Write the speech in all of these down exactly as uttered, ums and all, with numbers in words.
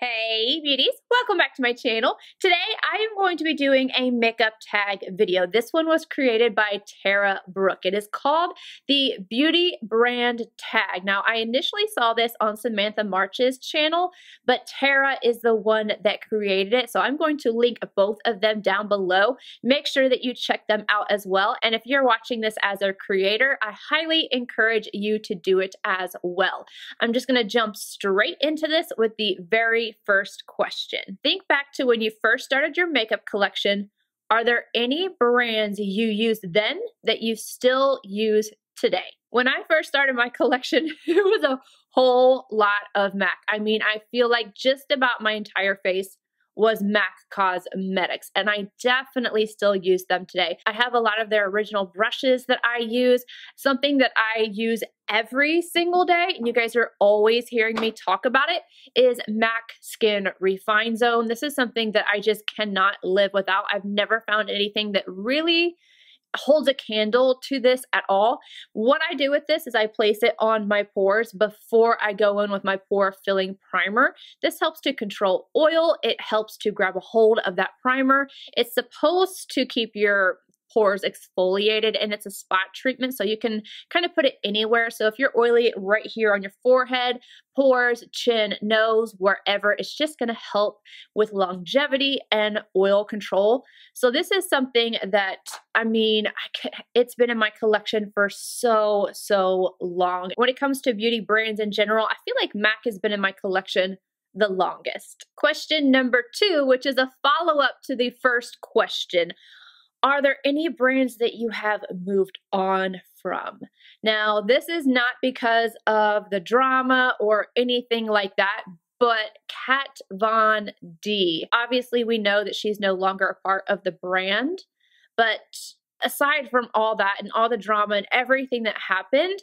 Hey beauties, welcome back to my channel. Today I am going to be doing a makeup tag video. This one was created by Tara Brooke. It is called the Beauty Brand Tag. Now I initially saw this on Samantha March's channel, but Tara is the one that created it. So I'm going to link both of them down below. Make sure that you check them out as well. And if you're watching this as a creator, I highly encourage you to do it as well. I'm just gonna jump straight into this with the very first question. Think back to when you first started your makeup collection. Are there any brands you used then that you still use today? When I first started my collection, it was a whole lot of MAC. I mean, I feel like just about my entire face was MAC Cosmetics, and I definitely still use them today. I have a lot of their original brushes that I use, something that I use every single day, and you guys are always hearing me talk about it, is MAC Skin Refine Zone. This is something that I just cannot live without. I've never found anything that really holds a candle to this at all. What I do with this is I place it on my pores before I go in with my pore filling primer. This helps to control oil. It helps to grab a hold of that primer. It's supposed to keep your pores exfoliated, and it's a spot treatment, so you can kind of put it anywhere. So if you're oily right here on your forehead, pores, chin, nose, wherever, it's just going to help with longevity and oil control. So this is something that, I mean, I can, it's been in my collection for so, so long. When it comes to beauty brands in general, I feel like MAC has been in my collection the longest. Question number two, which is a follow-up to the first question. Are there any brands that you have moved on from? Now, this is not because of the drama or anything like that, but Kat Von D. Obviously, we know that she's no longer a part of the brand, but aside from all that and all the drama and everything that happened,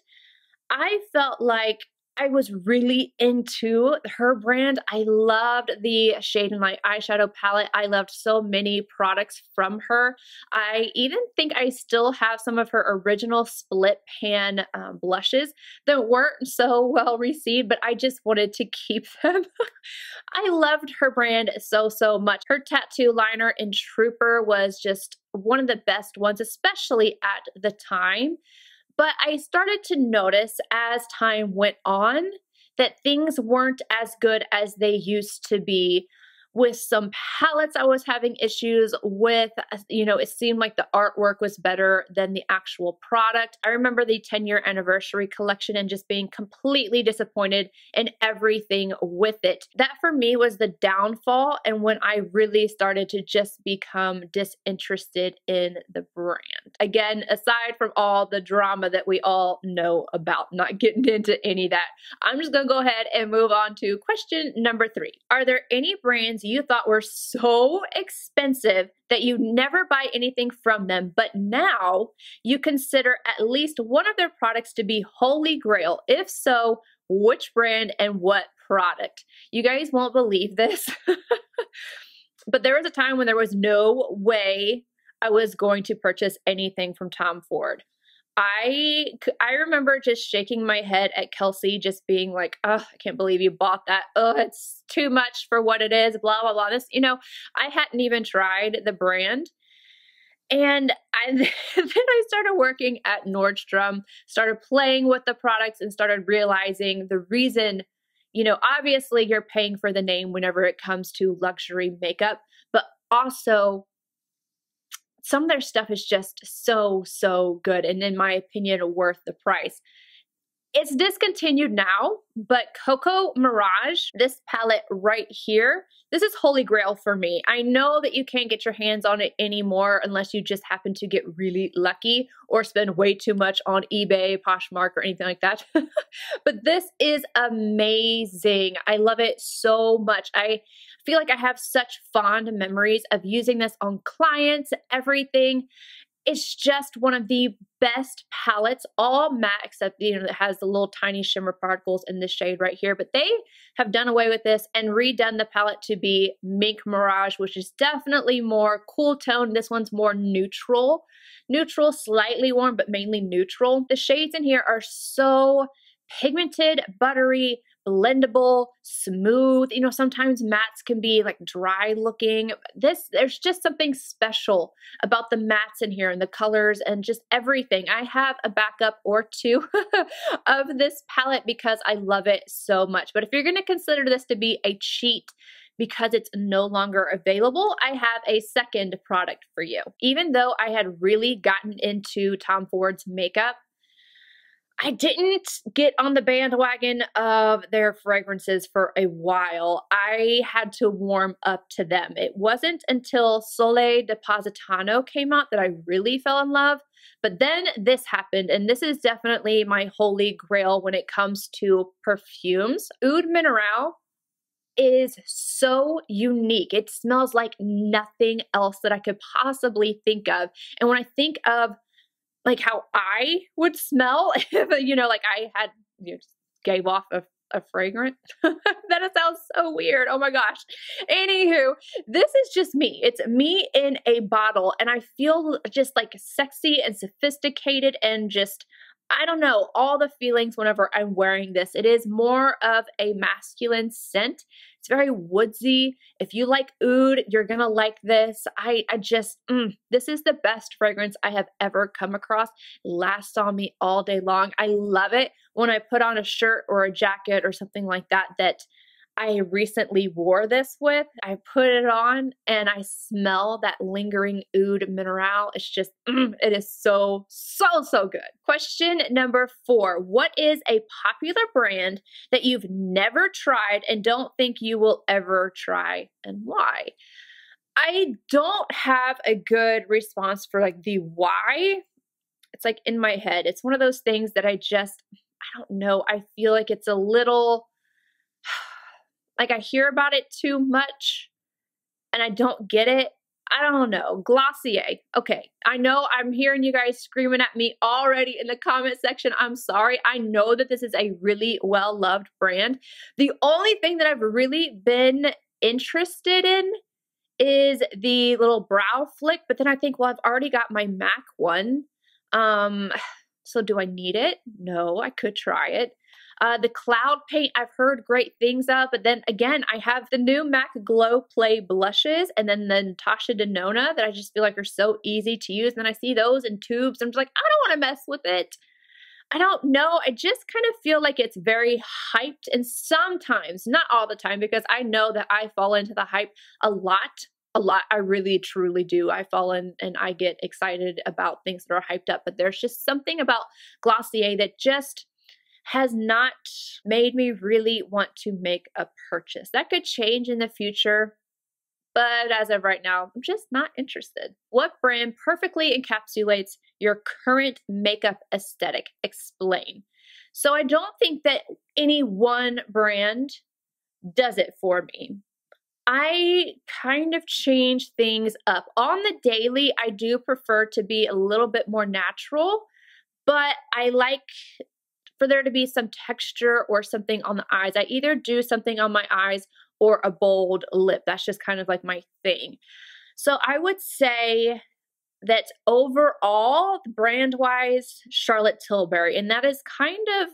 I felt like I was really into her brand. I loved the Shade and Light eyeshadow palette. I loved so many products from her. I even think I still have some of her original split pan um, blushes that weren't so well received, but I just wanted to keep them. I loved her brand so, so much. Her tattoo liner in Trooper was just one of the best ones, especially at the time. But I started to notice as time went on that things weren't as good as they used to be. With some palettes I was having issues with, you know, it seemed like the artwork was better than the actual product. I remember the ten year anniversary collection and just being completely disappointed in everything with it. That for me was the downfall and when I really started to just become disinterested in the brand. Again, aside from all the drama that we all know about, not getting into any of that, I'm just gonna go ahead and move on to question number three. Are there any brands you thought were so expensive that you never buy anything from them, but now you consider at least one of their products to be holy grail? If so, which brand and what product? You guys won't believe this, but there was a time when there was no way I was going to purchase anything from Tom Ford. I, I remember just shaking my head at Kelsey, just being like, oh, I can't believe you bought that. Oh, it's too much for what it is, blah, blah, blah. This, you know, I hadn't even tried the brand. And I, then I started working at Nordstrom, started playing with the products and started realizing the reason, you know, obviously you're paying for the name whenever it comes to luxury makeup, but also some of their stuff is just so, so good, and in my opinion, worth the price. It's discontinued now, but Coco Mirage, this palette right here, this is holy grail for me. I know that you can't get your hands on it anymore unless you just happen to get really lucky or spend way too much on eBay, Poshmark, or anything like that. But this is amazing. I love it so much. I feel like I have such fond memories of using this on clients, everything. It's just one of the best palettes, all matte, except, you know, it has the little tiny shimmer particles in this shade right here, but they have done away with this and redone the palette to be Mink Mirage, which is definitely more cool tone. This one's more neutral, neutral, slightly warm, but mainly neutral. The shades in here are so pigmented, buttery, blendable, smooth. You know, sometimes mattes can be like dry looking. This, there's just something special about the mattes in here and the colors and just everything. I have a backup or two of this palette because I love it so much. But if you're going to consider this to be a cheat because it's no longer available, I have a second product for you. Even though I had really gotten into Tom Ford's makeup, I didn't get on the bandwagon of their fragrances for a while. I had to warm up to them. It wasn't until Sole di Positano came out that I really fell in love. But then this happened, and this is definitely my holy grail when it comes to perfumes. Oud Mineral is so unique. It smells like nothing else that I could possibly think of. And when I think of like how I would smell if, you know, like I had, you know, gave off a, a fragrance. That sounds so weird. Oh my gosh. Anywho, this is just me. It's me in a bottle, and I feel just like sexy and sophisticated and just, I don't know, all the feelings whenever I'm wearing this. It is more of a masculine scent. It's very woodsy. If you like oud, you're going to like this. I, I just, mm, this is the best fragrance I have ever come across. Lasts on me all day long. I love it when I put on a shirt or a jacket or something like that that I recently wore this with. I put it on and I smell that lingering oud mineral. It's just, mm, it is so, so, so good. Question number four. What is a popular brand that you've never tried and don't think you will ever try, and why? I don't have a good response for like the why. It's like in my head. It's one of those things that I just, I don't know. I feel like it's a little... like I hear about it too much and I don't get it. I don't know. Glossier. Okay. I know I'm hearing you guys screaming at me already in the comment section. I'm sorry. I know that this is a really well-loved brand. The only thing that I've really been interested in is the little brow flick, but then I think, well, I've already got my MAC one. Um, so do I need it? No, I could try it. Uh, the cloud paint, I've heard great things of, but then again, I have the new MAC Glow Play Blushes and then the Natasha Denona that I just feel like are so easy to use. And then I see those in tubes. I'm just like, I don't want to mess with it. I don't know. I just kind of feel like it's very hyped, and sometimes, not all the time, because I know that I fall into the hype a lot. A lot. I really, truly do. I fall in and I get excited about things that are hyped up, but there's just something about Glossier that just has not made me really want to make a purchase. That could change in the future, but as of right now, I'm just not interested. What brand perfectly encapsulates your current makeup aesthetic? Explain. So I don't think that any one brand does it for me. I kind of change things up. On the daily, I do prefer to be a little bit more natural, but I like for there to be some texture or something on the eyes. I either do something on my eyes or a bold lip. That's just kind of like my thing. So I would say that overall, brand-wise, Charlotte Tilbury. And that is kind of,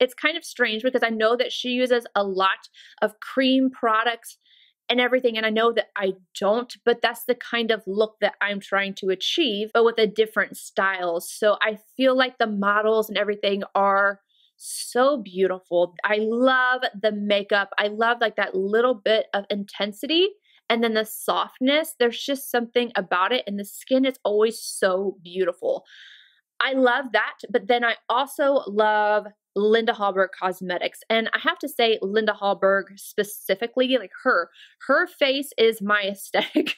it's kind of strange because I know that she uses a lot of cream products and everything, and I know that I don't, but that's the kind of look that I'm trying to achieve, but with a different style. So I feel like the models and everything are so beautiful. I love the makeup. I love like that little bit of intensity and then the softness. There's just something about it, and the skin is always so beautiful. I love that, but then I also love Linda Hallberg Cosmetics. And I have to say Linda Hallberg specifically, like her, her face is my aesthetic.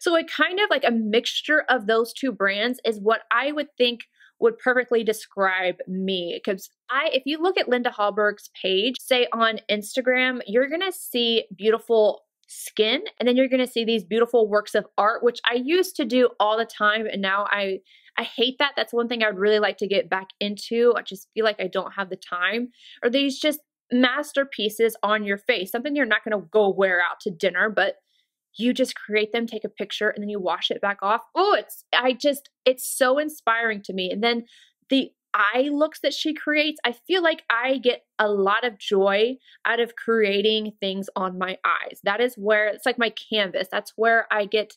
So it kind of like a mixture of those two brands is what I would think would perfectly describe me. Because I, if you look at Linda Hallberg's page, say on Instagram, you're going to see beautiful skin. And then you're going to see these beautiful works of art, which I used to do all the time. And now I I hate that. That's one thing I'd really like to get back into. I just feel like I don't have the time. Or these just masterpieces on your face, something you're not going to go wear out to dinner, but you just create them, take a picture, and then you wash it back off. Oh, it's, I just, it's so inspiring to me. And then the eye looks that she creates. I feel like I get a lot of joy out of creating things on my eyes. That is where it's like my canvas. That's where I get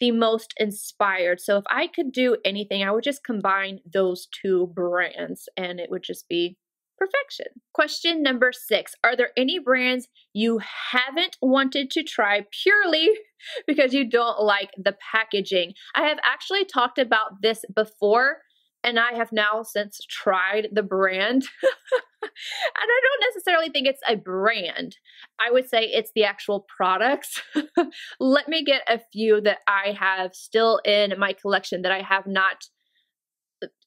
the most inspired. So if I could do anything, I would just combine those two brands and it would just be perfection. Question number six, are there any brands you haven't wanted to try purely because you don't like the packaging? I have actually talked about this before, and I have now since tried the brand. And I don't necessarily think it's a brand. I would say it's the actual products. Let me get a few that I have still in my collection that I have not.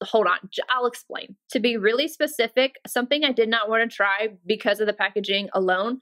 Hold on, I'll explain. To be really specific, something I did not want to try because of the packaging alone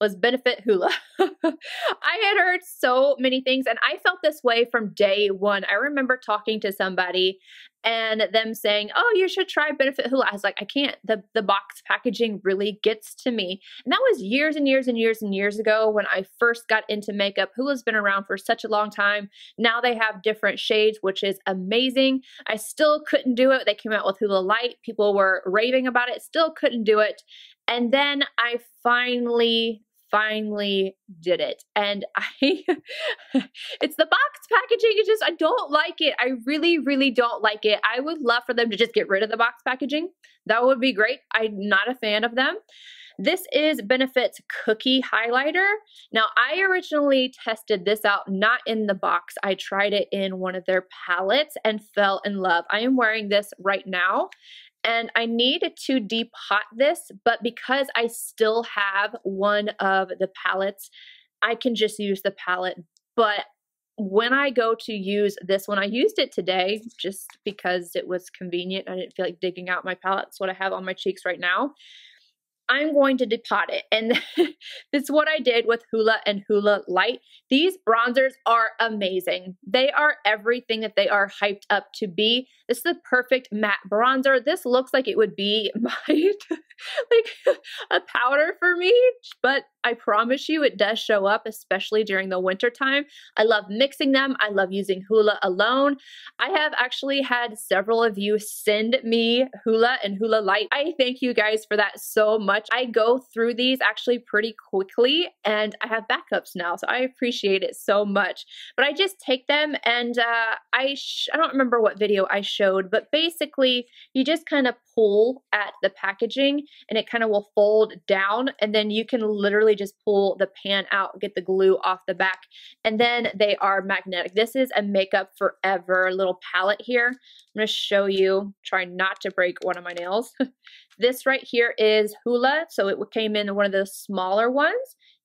was Benefit Hoola. I had heard so many things, and I felt this way from day one. I remember talking to somebody and them saying, oh, you should try Benefit Hoola. I was like, I can't. The, the box packaging really gets to me. And that was years and years and years and years ago when I first got into makeup. Hoola's been around for such a long time. Now they have different shades, which is amazing. I still couldn't do it. They came out with Hoola Light. People were raving about it. Still couldn't do it. And then I finally... finally did it. And I, it's the box packaging. It's just, I don't like it. I really, really don't like it. I would love for them to just get rid of the box packaging. That would be great. I'm not a fan of them. This is Benefit's Cookie Highlighter. Now, I originally tested this out, not in the box. I tried it in one of their palettes and fell in love. I am wearing this right now. And I need to deep hot this, but because I still have one of the palettes, I can just use the palette. But when I go to use this one, I used it today just because it was convenient. I didn't feel like digging out my palette. It's what I have on my cheeks right now. I'm going to deep hot it. And that's what I did with Hoola and Hoola Light. These bronzers are amazing. They are everything that they are hyped up to be. This is the perfect matte bronzer. This looks like it would be my like a powder for me, but I promise you it does show up, especially during the winter time. I love mixing them. I love using Hoola alone. I have actually had several of you send me Hoola and Hoola Light. I thank you guys for that so much. I go through these actually pretty quickly, and I have backups now, so I appreciate it so much. But I just take them, and uh, I sh I don't remember what video I showed, but basically you just kind of pull at the packaging, and it kind of will fold down, and then you can literally just pull the pan out, get the glue off the back, and then they are magnetic. This is a Makeup Forever little palette here. I'm going to show you, try not to break one of my nails. This right here is Hoola, so it came in one of the smaller ones.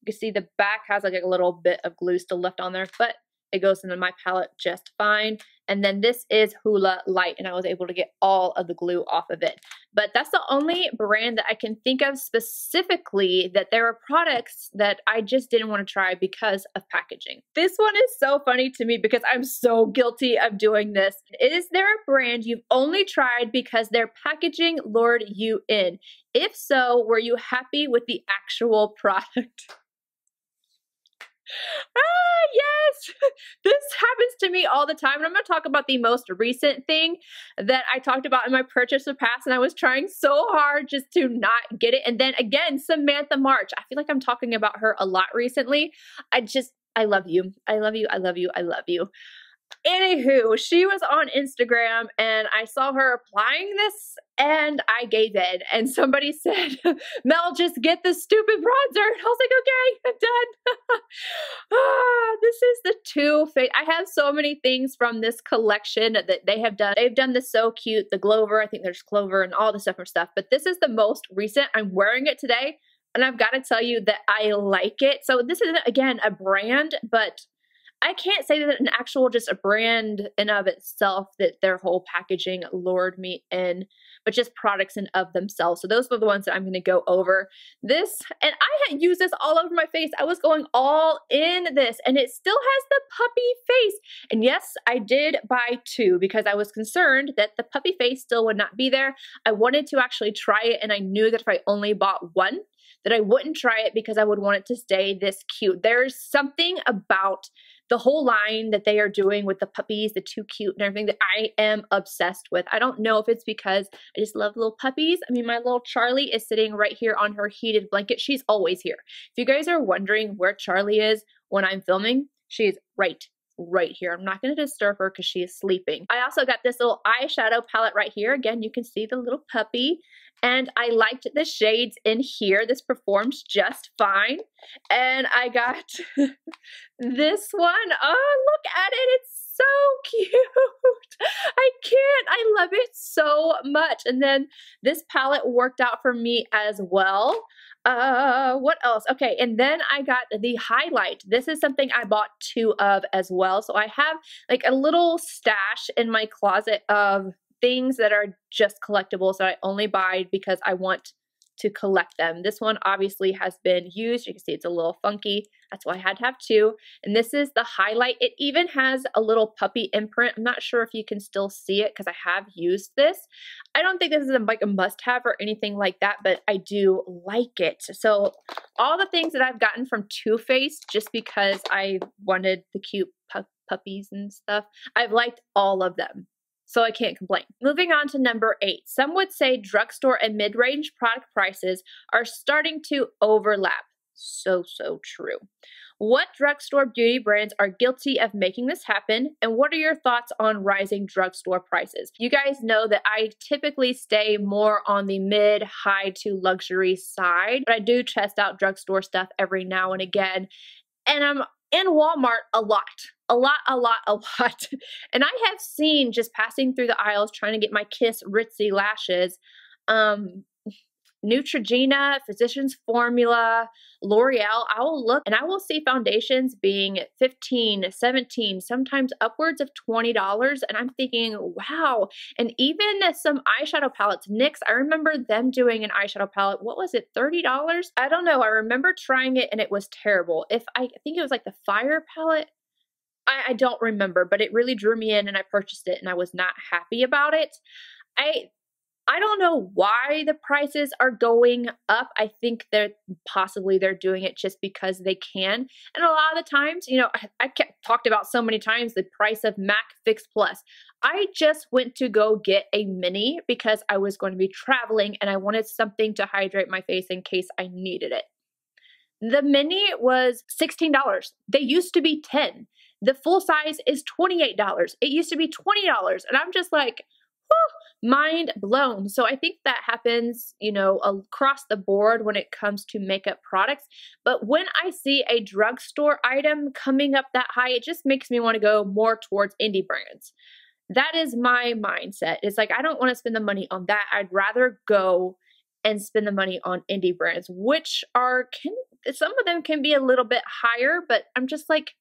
You can see the back has like a little bit of glue still left on there, but it goes into my palette just fine. And then this is Hoola Light, and I was able to get all of the glue off of it. But that's the only brand that I can think of specifically that there are products that I just didn't want to try because of packaging. This one is so funny to me because I'm so guilty of doing this. Is there a brand you've only tried because their packaging lured you in? If so, were you happy with the actual product? Ah, yes, this happens to me all the time. And I'm going to talk about the most recent thing that I talked about in my purchase of past, and I was trying so hard just to not get it. And then again, Samantha March. I feel like I'm talking about her a lot recently. I just, I love you. I love you. I love you. I love you. Anywho, she was on Instagram and I saw her applying this and I gave in. And somebody said, Mel, just get this stupid bronzer. And I was like, okay, I'm done. Ah, this is the Too Faced. I have so many things from this collection that they have done. They've done this so cute, the Glover. I think there's Clover and all this different stuff. But this is the most recent. I'm wearing it today. And I've got to tell you that I like it. So this isn't, again, a brand, but I can't say that an actual, just a brand in of itself, that their whole packaging lured me in, but just products in of themselves. So those were the ones that I'm going to go over. This, and I had used this all over my face. I was going all in this, and it still has the puppy face. And yes, I did buy two because I was concerned that the puppy face still would not be there. I wanted to actually try it, and I knew that if I only bought one, that I wouldn't try it because I would want it to stay this cute. There's something about the whole line that they are doing with the puppies, the Too Cute and everything, that I am obsessed with. I don't know if it's because I just love little puppies. I mean, my little Charlie is sitting right here on her heated blanket. She's always here. If you guys are wondering where Charlie is when I'm filming, she's right right here. I'm not going to disturb her because she is sleeping. I also got this little eyeshadow palette right here. Again, you can see the little puppy. And I liked the shades in here. This performs just fine. And I got this one. Oh, look at it. It's so cute. I can't. I love it so much. And then this palette worked out for me as well. Uh, what else? Okay, and then I got the highlight. This is something I bought two of as well. So I have like a little stash in my closet of things that are just collectibles that I only buy because I want to collect them. This one obviously has been used. You can see it's a little funky. That's why I had to have two. And this is the highlight. It even has a little puppy imprint. I'm not sure if you can still see it because I have used this. I don't think this is a, like a must-have or anything like that, but I do like it. So all the things that I've gotten from Too Faced, just because I wanted the cute pu puppies and stuff, I've liked all of them. So I can't complain. Moving on to number eight. Some would say drugstore and mid-range product prices are starting to overlap. So, so true. What drugstore beauty brands are guilty of making this happen? And what are your thoughts on rising drugstore prices? You guys know that I typically stay more on the mid, high to luxury side, but I do test out drugstore stuff every now and again. And I'm in Walmart a lot. A lot, a lot, a lot. And I have seen, just passing through the aisles trying to get my Kiss Ritzy lashes, um, Neutrogena, Physicians Formula, L'Oreal. I will look and I will see foundations being fifteen, seventeen, sometimes upwards of twenty dollars. And I'm thinking, wow. And even some eyeshadow palettes, NYX, I remember them doing an eyeshadow palette. What was it, thirty dollars? I don't know. I remember trying it and it was terrible. If I, I think it was like the Fire palette. I, I don't remember, but it really drew me in and I purchased it and I was not happy about it. I I don't know why the prices are going up. I think they're possibly they're doing it just because they can. And a lot of the times, you know, I, I kept, talked about so many times the price of MAC Fix Plus. I just went to go get a mini because I was going to be traveling and I wanted something to hydrate my face in case I needed it. The mini was sixteen dollars. They used to be ten dollars. The full size is twenty-eight dollars. It used to be twenty dollars. And I'm just like, whew, mind blown. So I think that happens, you know, across the board when it comes to makeup products. But when I see a drugstore item coming up that high, it just makes me want to go more towards indie brands. That is my mindset. It's like, I don't want to spend the money on that. I'd rather go and spend the money on indie brands, which are, can, some of them can be a little bit higher, but I'm just like,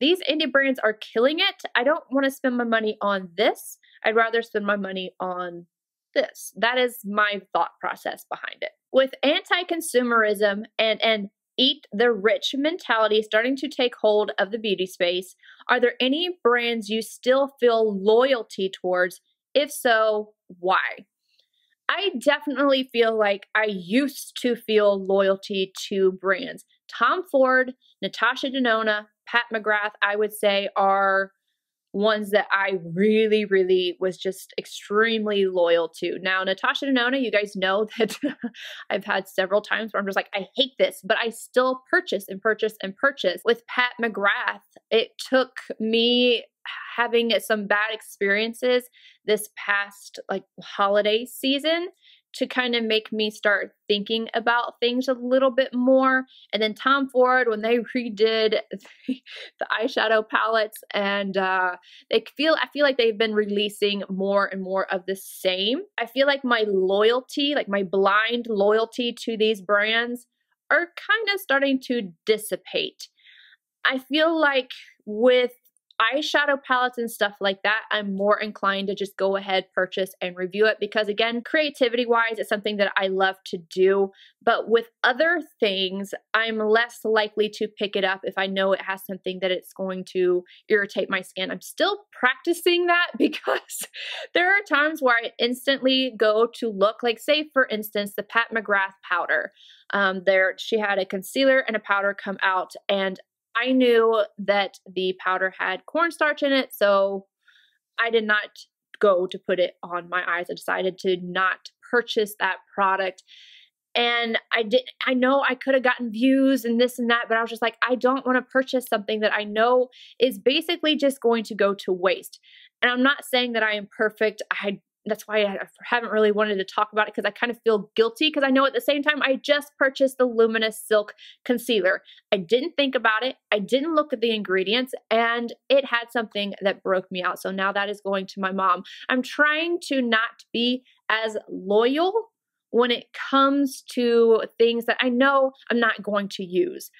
these indie brands are killing it. I don't want to spend my money on this. I'd rather spend my money on this. That is my thought process behind it. With anti-consumerism and an eat the rich mentality starting to take hold of the beauty space, are there any brands you still feel loyalty towards? If so, why? I definitely feel like I used to feel loyalty to brands. Tom Ford, Natasha Denona, Pat McGrath, I would say, are ones that I really, really was just extremely loyal to. Now, Natasha Denona, you guys know that I've had several times where I'm just like, I hate this, but I still purchase and purchase and purchase. With Pat McGrath, it took me having some bad experiences this past like holiday season to kind of make me start thinking about things a little bit more. And then Tom Ford, when they redid the, the eyeshadow palettes, and uh, they feel, I feel like they've been releasing more and more of the same. I feel like my loyalty, like my blind loyalty to these brands, are kind of starting to dissipate. I feel like with eyeshadow palettes and stuff like that, I'm more inclined to just go ahead, purchase, and review it because, again, creativity-wise, it's something that I love to do. But with other things, I'm less likely to pick it up if I know it has something that it's going to irritate my skin. I'm still practicing that because there are times where I instantly go to look, like, say, for instance, the Pat McGrath powder. Um, there, she had a concealer and a powder come out, and I knew that the powder had cornstarch in it, so I did not go to put it on my eyes. I decided to not purchase that product. And I did, I know I could have gotten views and this and that, but I was just like, I don't want to purchase something that I know is basically just going to go to waste. And I'm not saying that I am perfect. I, that's why I haven't really wanted to talk about it, because I kind of feel guilty, because I know at the same time I just purchased the Luminous Silk Concealer. I didn't think about it. I didn't look at the ingredients, and it had something that broke me out. So now that is going to my mom. I'm trying to not be as loyal when it comes to things that I know I'm not going to use.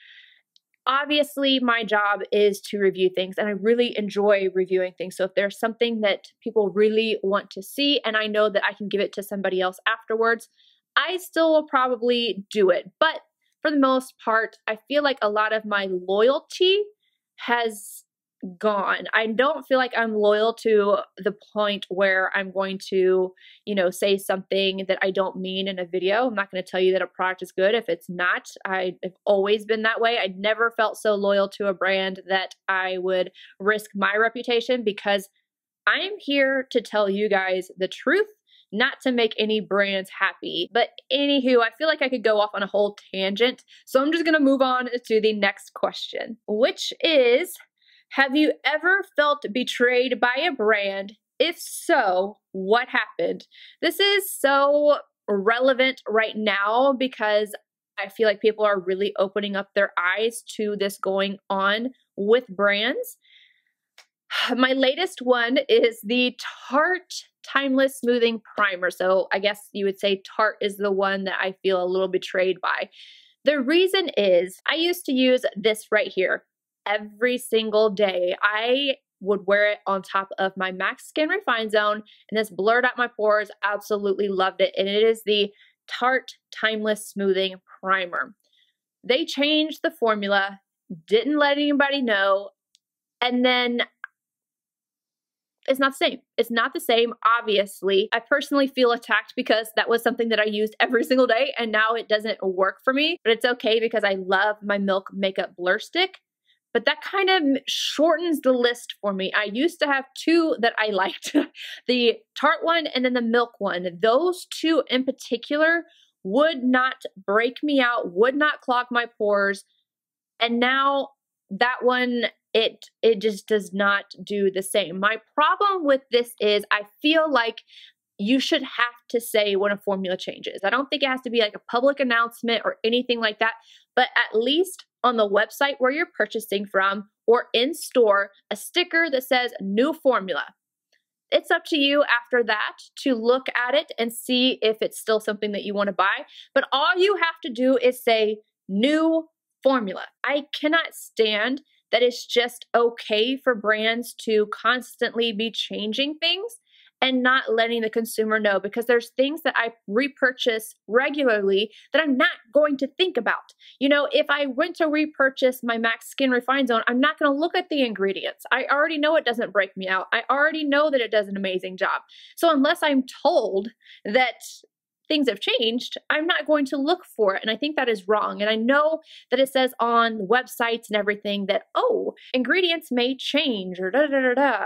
Obviously, my job is to review things, and I really enjoy reviewing things. So if there's something that people really want to see and I know that I can give it to somebody else afterwards, I still will probably do it. But for the most part, I feel like a lot of my loyalty has gone. I don't feel like I'm loyal to the point where I'm going to, you know, say something that I don't mean in a video. I'm not going to tell you that a product is good if it's not. I've always been that way. I never felt so loyal to a brand that I would risk my reputation, because I'm here to tell you guys the truth, not to make any brands happy. But anywho, I feel like I could go off on a whole tangent, so I'm just going to move on to the next question, which is, have you ever felt betrayed by a brand? If so, what happened? This is so relevant right now because I feel like people are really opening up their eyes to this going on with brands. My latest one is the Tarte Timeless Smoothing Primer. So I guess you would say Tarte is the one that I feel a little betrayed by. The reason is I used to use this right here. Every single day, I would wear it on top of my MAC Skin Refine Zone, and this blurred out my pores. Absolutely loved it, and it is the Tarte Timeless Smoothing Primer. They changed the formula, didn't let anybody know, and then it's not the same. It's not the same, obviously. I personally feel attacked because that was something that I used every single day, and now it doesn't work for me, but it's okay because I love my Milk Makeup Blur Stick. But that kind of shortens the list for me. I used to have two that I liked, the Tarte one and then the Milk one. Those two in particular would not break me out, would not clog my pores. And now that one, it, it just does not do the same. My problem with this is I feel like you should have to say when a formula changes. I don't think it has to be like a public announcement or anything like that, but at least on the website where you're purchasing from or in store, a sticker that says new formula. It's up to you after that to look at it and see if it's still something that you want to buy. But all you have to do is say new formula. I cannot stand that it's just okay for brands to constantly be changing things and not letting the consumer know, because there's things that I repurchase regularly that I'm not going to think about. You know, if I went to repurchase my MAC Skin Refine Zone, I'm not going to look at the ingredients. I already know it doesn't break me out. I already know that it does an amazing job. So unless I'm told that things have changed, I'm not going to look for it. And I think that is wrong. And I know that it says on websites and everything that, oh, ingredients may change or da da da da.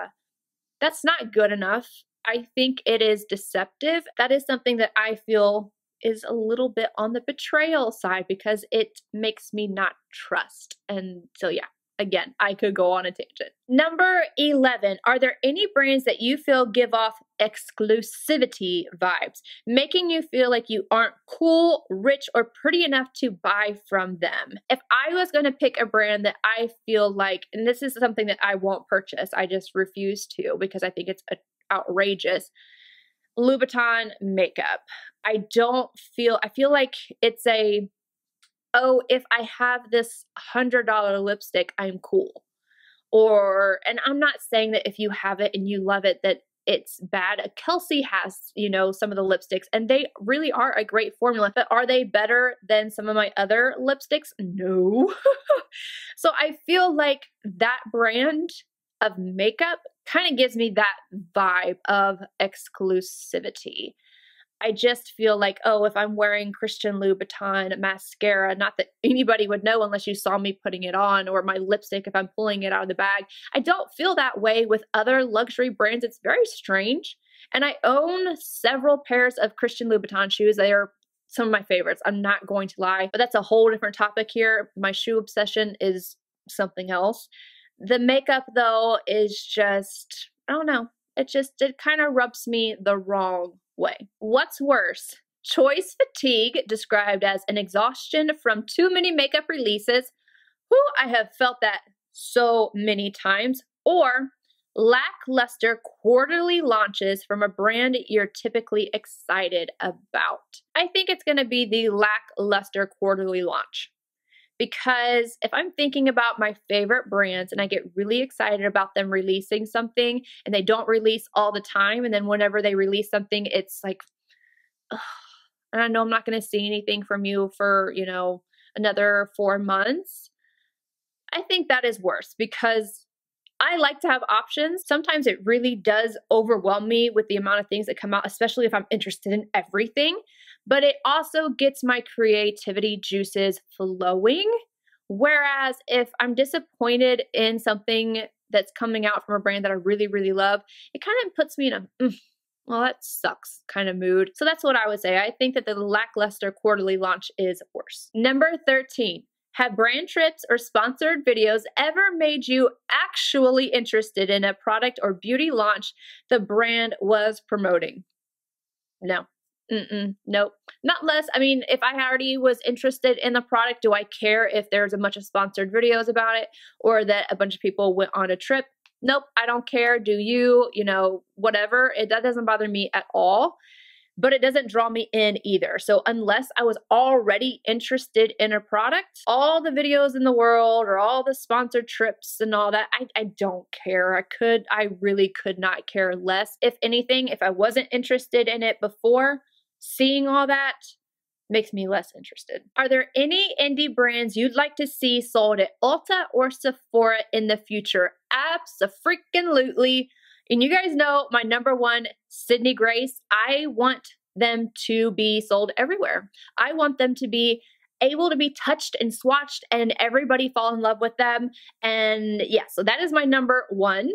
That's not good enough. I think it is deceptive. That is something that I feel is a little bit on the betrayal side because it makes me not trust. And so yeah, again, I could go on a tangent. Number eleven, are there any brands that you feel give off exclusivity vibes, making you feel like you aren't cool, rich, or pretty enough to buy from them? If I was going to pick a brand that I feel like, and this is something that I won't purchase, I just refuse to because I think it's a outrageous, Louboutin makeup. I don't feel, I feel like it's a, oh, if I have this one hundred dollar lipstick, I'm cool. Or, and I'm not saying that if you have it and you love it, that it's bad. Kelsey has, you know, some of the lipsticks and they really are a great formula, but are they better than some of my other lipsticks? No. So I feel like that brand of makeup kind of gives me that vibe of exclusivity. I just feel like, oh, if I'm wearing Christian Louboutin mascara, not that anybody would know unless you saw me putting it on, or my lipstick if I'm pulling it out of the bag. I don't feel that way with other luxury brands. It's very strange. And I own several pairs of Christian Louboutin shoes. They are some of my favorites. I'm not going to lie, but that's a whole different topic here. My shoe obsession is something else. The makeup though is just, I don't know. It just, it kind of rubs me the wrong way. What's worse? Choice fatigue, described as an exhaustion from too many makeup releases. Whew, I have felt that so many times. Or lackluster quarterly launches from a brand you're typically excited about. I think it's going to be the lackluster quarterly launch. Because if I'm thinking about my favorite brands and I get really excited about them releasing something and they don't release all the time, and then whenever they release something, it's like, ugh, and I know I'm not going to see anything from you for, you know, another four months. I think that is worse because I like to have options. Sometimes it really does overwhelm me with the amount of things that come out, especially if I'm interested in everything. But it also gets my creativity juices flowing. Whereas if I'm disappointed in something that's coming out from a brand that I really, really love, it kind of puts me in a, mm, well, that sucks kind of mood. So that's what I would say. I think that the lackluster quarterly launch is worse. Number thirteen. Have brand trips or sponsored videos ever made you actually interested in a product or beauty launch the brand was promoting? No. Mm-mm. Nope. Not less. I mean, if I already was interested in the product, do I care if there's a bunch of sponsored videos about it or that a bunch of people went on a trip? Nope. I don't care. Do you? You know, whatever. It, that doesn't bother me at all. But it doesn't draw me in either. So unless I was already interested in a product, all the videos in the world or all the sponsored trips and all that, I, I don't care. I could, I really could not care less. If anything, if I wasn't interested in it before, seeing all that makes me less interested. Are there any indie brands you'd like to see sold at Ulta or Sephora in the future? Abso-freaking-lutely. And you guys know my number one, Sydney Grace. I want them to be sold everywhere. I want them to be able to be touched and swatched and everybody fall in love with them. And yeah, so that is my number one.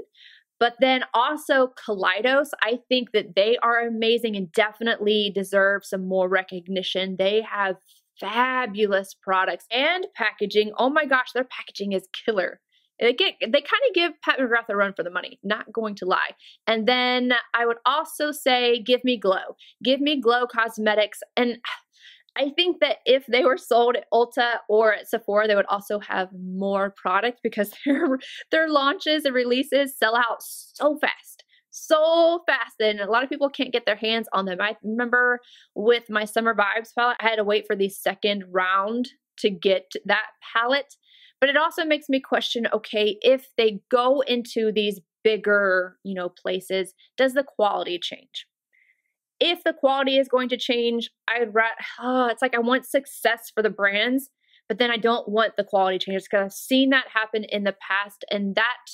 But then also Kaleidos, I think that they are amazing and definitely deserve some more recognition. They have fabulous products and packaging. Oh my gosh, their packaging is killer. They, get, they kind of give Pat McGrath a run for the money, not going to lie. And then I would also say, Give Me Glow. Give Me Glow Cosmetics. And I think that if they were sold at Ulta or at Sephora, they would also have more product because their, their launches and releases sell out so fast. So fast, and a lot of people can't get their hands on them. I remember with my Summer Vibes palette, I had to wait for the second round to get that palette. But it also makes me question, okay, if they go into these bigger, you know, places, does the quality change? If the quality is going to change, I'd rather, oh, it's like I want success for the brands, but then I don't want the quality changes because I've seen that happen in the past, and that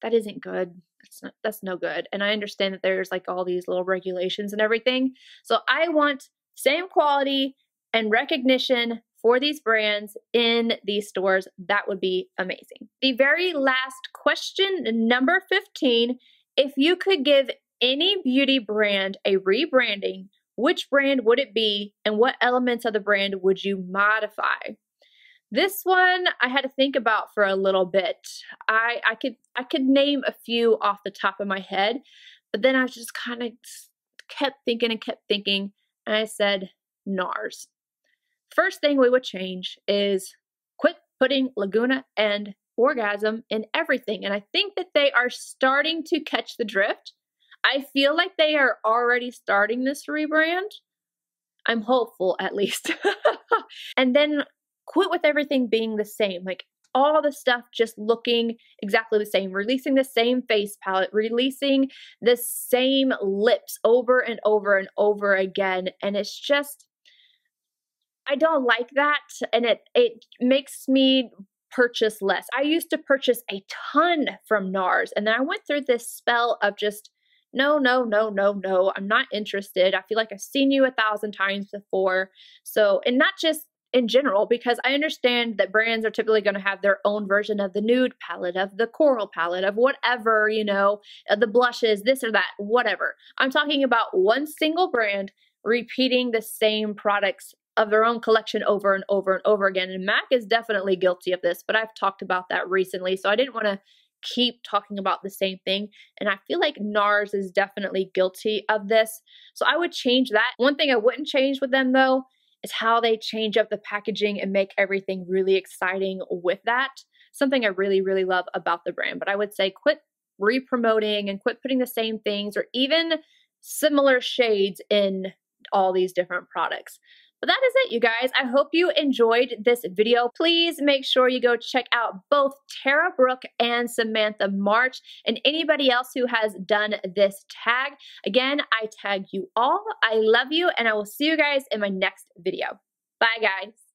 that isn't good. That's not, that's no good. And I understand that there's like all these little regulations and everything. So I want same quality and recognition for these brands in these stores. That would be amazing. The very last question, number fifteen, if you could give any beauty brand a rebranding, which brand would it be and what elements of the brand would you modify? This one I had to think about for a little bit. I, I could I could name a few off the top of my head, but then I just kind of kept thinking and kept thinking, and I said NARS. First thing we would change is quit putting Laguna and Orgasm in everything. And I think that they are starting to catch the drift. I feel like they are already starting this rebrand. I'm hopeful, at least. And then quit with everything being the same. Like all the stuff just looking exactly the same, releasing the same face palette, releasing the same lips over and over and over again. And it's just, I don't like that, and it, it makes me purchase less. I used to purchase a ton from NARS, and then I went through this spell of just no, no, no, no, no, I'm not interested. I feel like I've seen you a thousand times before. So, and not just in general, because I understand that brands are typically going to have their own version of the nude palette, of the coral palette, of whatever, you know, the blushes, this or that, whatever. I'm talking about one single brand repeating the same products of their own collection over and over and over again. And MAC is definitely guilty of this, but I've talked about that recently. So I didn't want to keep talking about the same thing. And I feel like NARS is definitely guilty of this. So I would change that. One thing I wouldn't change with them though, is how they change up the packaging and make everything really exciting with that. Something I really, really love about the brand. But I would say quit re-promoting and quit putting the same things or even similar shades in all these different products. But that is it, you guys. I hope you enjoyed this video. Please make sure you go check out both Tara Brooke and Samantha March and anybody else who has done this tag. Again, I tag you all. I love you, and I will see you guys in my next video. Bye, guys.